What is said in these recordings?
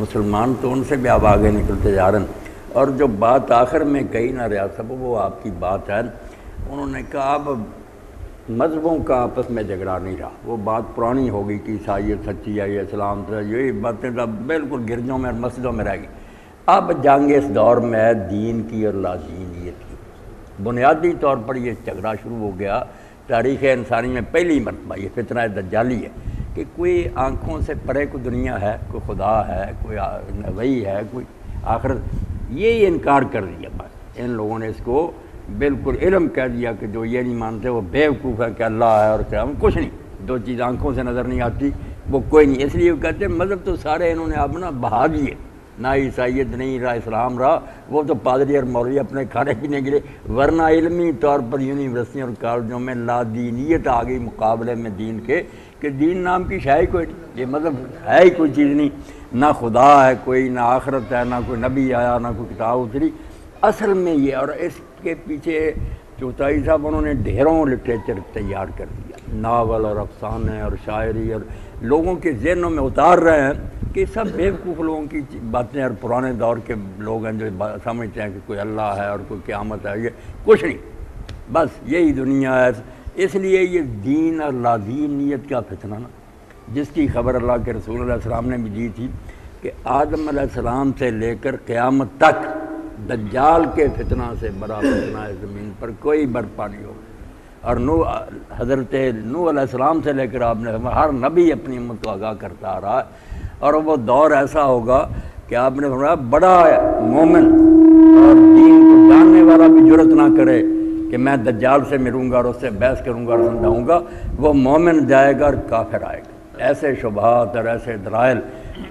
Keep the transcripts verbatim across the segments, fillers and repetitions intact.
मुसलमान तो उनसे भी आप आगे निकलते जा रहे हैं। और जो बात आखिर में कही ना रिया साहब, वो आपकी बात है, उन्होंने कहा अब मजहबों का आपस में झगड़ा नहीं रहा, वो बात पुरानी हो गई कि ईसाइयत सच्ची है, ये इस्लाम यही बातें अब बिल्कुल गिरजों में और मस्जिदों में रह गई। अब जंग इस दौर में है दीन की और लादीनियत की, बुनियादी तौर पर ये झगड़ा शुरू हो गया। तारीख़ इंसानी में पहली मरतबा ये फितना दज्जाली है कि कोई आंखों से परे कोई दुनिया है, कोई खुदा है, कोई वही है, कोई आखिर, ये इनकार कर दिया। बस इन लोगों ने इसको बिल्कुल इल्म कह दिया कि जो ये नहीं मानते वो बेवकूफ़ है कि अल्लाह है और क्या, कुछ नहीं, दो चीज़ आंखों से नज़र नहीं आती वो कोई नहीं। इसलिए वो कहते हैं मज़हब तो सारे इन्होंने अब ना बहा दिए, ना ईसाइत नहीं रहा, इस्लाम रहा, वो तो पादरी और मौलवी अपने खाने पीने के लिए, वरना इलमी तौर पर यूनिवर्सिटियों और कॉलेजों में लादीनियत आ गई मुकाबले में दीन के, कि दीन नाम की शाही कोई ये मतलब है ही कोई चीज़ नहीं, ना खुदा है कोई, ना आखरत है, ना कोई नबी आया, ना कोई किताब उतरी असल में ये। और इसके पीछे चौथाई साहब उन्होंने ढेरों लिटरेचर तैयार कर दिया, नावल और अफसाने और शायरी, और लोगों के जहनों में उतार रहे हैं कि सब बेवकूफ़ लोगों की बातें और पुराने दौर के लोग हैं जो समझते हैं कि कोई अल्लाह है और कोई क़यामत है, ये कुछ नहीं, बस यही दुनिया है। इसलिए ये दीन और लादीनियत का फितना ना, जिसकी खबर अल्लाह के रसूल अलैहि सलाम ने भी दी थी कि आदम अलैहि सलाम से लेकर क़यामत तक दज्जाल के फितना से बड़ा फितना इस ज़मीन पर कोई बर्पा नहीं होगा। और नूह हज़रत नूह अलैहिस्सलाम से लेकर आपने हर नबी अपनी उम्मत को आगाह करता रहा, और वो दौर ऐसा होगा कि आपने फरमाया बड़ा मोमिन और दीन को जानने वाला भी जुर्रत ना करे कि मैं दज्जाल से मिलूँगा और उससे बहस करूँगा और समझाऊँगा, वो मोमिन जाएगा और काफिर आएगा। ऐसे शुबहात और ऐसे दलाइल,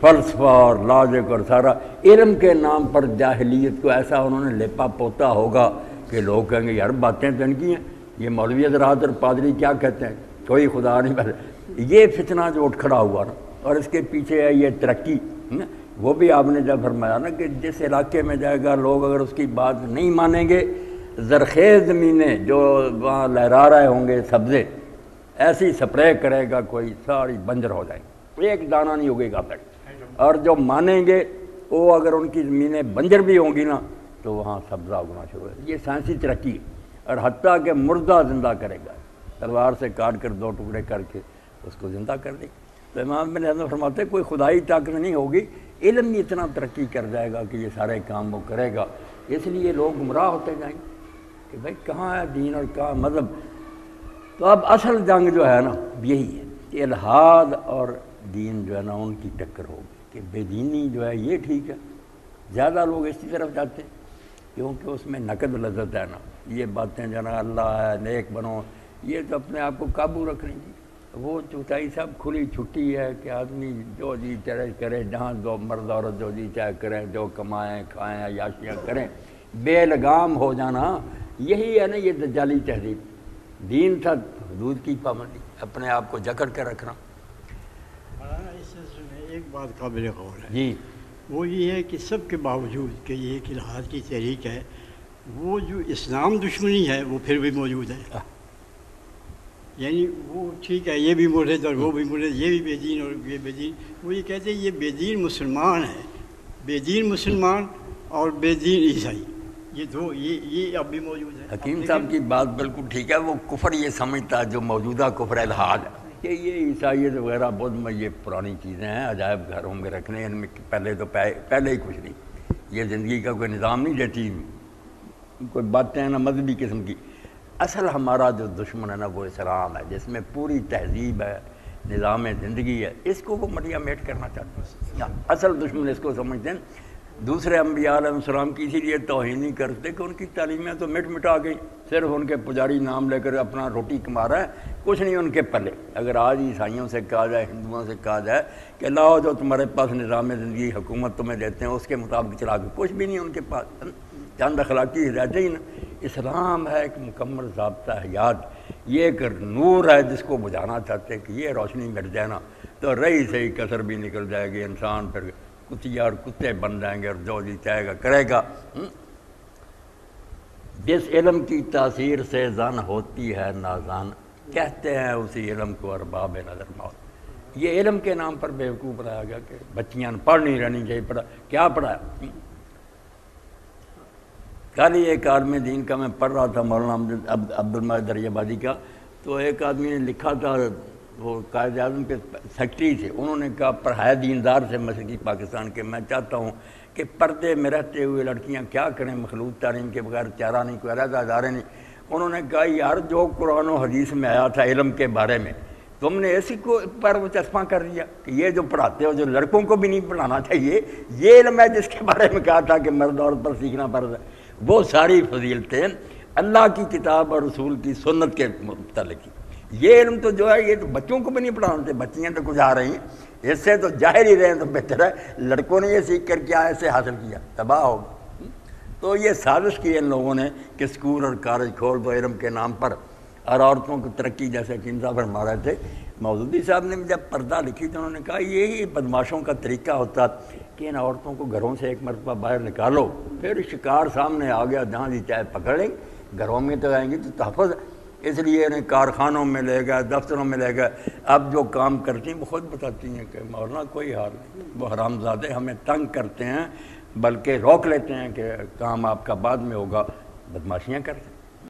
फ़लसफ़ा और लॉजिक और सारा इल्म के नाम पर जाहिलियत को ऐसा उन्होंने लेपा पोता होगा कि लोग कहेंगे यार बातें तो इनकी हैं, ये मौलवी हज़रात और पादरी क्या कहते हैं, कोई खुदा नहीं बने। ये फितना जो उठ खड़ा हुआ ना, और इसके पीछे है ये तरक्की न, वो भी आपने जब फरमाया ना कि जिस इलाके में जाएगा लोग अगर उसकी बात नहीं मानेंगे, जरखेज़ ज़मीनें जो वहाँ लहरा रहे होंगे सब्ज़े, ऐसी स्प्रे करेगा कोई सारी बंजर हो जाएगी, एक दाना नहीं उगेगा तक। और जो मानेंगे वो अगर उनकी ज़मीनें बंजर भी होंगी ना तो वहाँ सब्ज़ा उगना शुरू हो। ये साइंसी तरक्की है। और हत्या के मुर्दा ज़िंदा करेगा, तलवार से काट कर दो टुकड़े करके उसको ज़िंदा कर देगा। तो इमाम इब्न हज़म फरमाते कोई खुदाई ताकत नहीं होगी, इल्म इतना तरक्की कर जाएगा कि ये सारे काम वो करेगा। इसलिए लोग गुमराह होते जाएंगे कि भाई कहाँ है दीन और कहाँ मज़हब। तो अब असल जंग जो है ना यही है कि इल्हाद और दीन जो है ना उनकी टक्कर होगी कि बेदीनी जो है ये ठीक है, ज़्यादा लोग इसी तरफ जाते हैं क्योंकि उसमें नकद लजत है ना, ये बातें जना अल्लाह है, नेक बनो, ये तो अपने आप को काबू रखने की। वो चौथाई साहब खुली छुट्टी है कि आदमी जो जी चाहे करे, जहाँ दो मर्द औरत जो जी चाहे करें, जो कमाएँ खाएँ याशियाँ करें, बेलगाम हो जाना यही है ना ये दज्जाली तहरीक। दीन था हदूद की पाबंदी, अपने आप को जकड़ कर रखना। एक बात काबिल गौर है जी, वो ये है कि सब के बावजूद कि ये एक इल्हाद की तहरीक है, वो जो इस्लाम दुश्मनी है वो फिर भी मौजूद है। यानी वो ठीक है ये भी मुर्शिद और वो भी मुर्शिद, ये भी बेदीन और ये बेदीन, वो ये कहते हैं ये बेदीन मुसलमान है, बेदीन मुसलमान और बेदीन ईसाई, ये दो ये ये अब भी मौजूद है। हकीम साहब की बात बिल्कुल ठीक है, वो कुफर ये समझता है जो मौजूदा कुफर इल्हाद है कि ये ईसाइयत वगैरह बुद्ध में ये पुरानी चीज़ें हैं, अजायब घरों में रखने इनमें पहले तो पहले ही कुछ नहीं, ये ज़िंदगी का कोई निज़ाम नहीं देती, कोई बातें ना मजहबी किस्म की। असल हमारा जो दुश्मन है ना वो इस्लाम है, जिसमें पूरी तहजीब है, निज़ाम ज़िंदगी है, इसको वो मरियामेट करना चाहते हैं। असल दुश्मन इसको समझते हैं। दूसरे अम्बिया अलैहिस्सलाम की इसीलिए तौहीन करते कि उनकी तालीमें तो मिट मिटा गई, सिर्फ उनके पुजारी नाम लेकर अपना रोटी कमा रहा है, कुछ नहीं उनके पले। अगर आज ईसाइयों से कहा जाए, हिंदुओं से कहा जाए कि लाओ जो तुम्हारे पास निज़ाम ज़िंदगी हुकूमत तुम्हें देते हैं उसके मुताबिक चला के, कुछ भी नहीं उनके पास, चंद अखलाकी हिदायतें ही ना। इस्लाम है एक मुकम्मल ज़ाब्ता हयात, ये एक नूर है जिसको बुझाना चाहते हैं कि ये रोशनी मिट जाए ना तो रही सही कसर भी निकल जाएगी, इंसान फिर कुतिया और कुत्ते बन जाएंगे और जो जी चाहेगा करेगा। जिस इलम की तासीर से जान होती है नाजान कहते हैं उसी इलम को अरबाब नज़र मौत। ये इलम के नाम पर बेवकूफ़ बनाया गया कि बच्चियाँ पढ़ नहीं रहनी चाहिए। पढ़ा क्या पढ़ा? कल ही एक आदमी दीन का मैं पढ़ रहा था, मौलाना अब्दुल माजिद दरियाबादी का, तो एक आदमी ने लिखा था, वो कायद आज़म के सेक्रेटरी थे, उन्होंने कहा पढ़ाए दीनदार से मशरक़ी पाकिस्तान के, मैं चाहता हूँ कि पर्दे में रहते हुए लड़कियाँ क्या करें, मखलूत तालीम के बगैर चारा नहीं, कोई रज़ा दारे नहीं। उन्होंने कहा यार जो कुरान और हदीस में आया था इलम के बारे में तुमने इसी को पर वो चस्पा कर दिया कि ये जो पढ़ाते हो जो लड़कों को भी नहीं पढ़ाना चाहिए, ये इलम है जिसके बारे में कहा था कि मर्द औरत पर सीखना फ़र्ज़ है। वो सारी फजीलतें अल्लाह की किताब और रसूल की सुन्नत के मुताबिक, ये इल्म तो जो है ये तो बच्चों को भी नहीं पढ़ाते, बच्चियाँ तो गुजार रही हैं, इससे तो जाहिर ही रहे तो बेहतर है, लड़कों ने ये सीख कर क्या ऐसे हासिल किया, तबाह होगा। तो ये साजिश की इन लोगों ने कि स्कूल और कॉलेज खोल दो इल्म के नाम पर और औरतों की तरक्की, जैसे हकीम साहब फरमा रहे थे, मौदूदी साहब ने जब पर्दा लिखी तो उन्होंने कहा यही बदमाशों का तरीका होता कि इन औरतों को घरों से एक मरतबा बाहर निकालो, फिर शिकार सामने आ गया, जहाँ जी चाहे पकड़ लें, घरों में तो आएंगी तो तहफ़्फ़ुज़, इसलिए इन्हें कारखानों में ले गए, दफ्तरों में ले गए। अब जो काम करती हैं वो खुद बताती हैं कि मौलाना कोई हाल नहीं, वो हरामजादे हमें तंग करते हैं, बल्कि रोक लेते हैं कि काम आपका बाद में होगा, बदमाशियाँ करते हैं।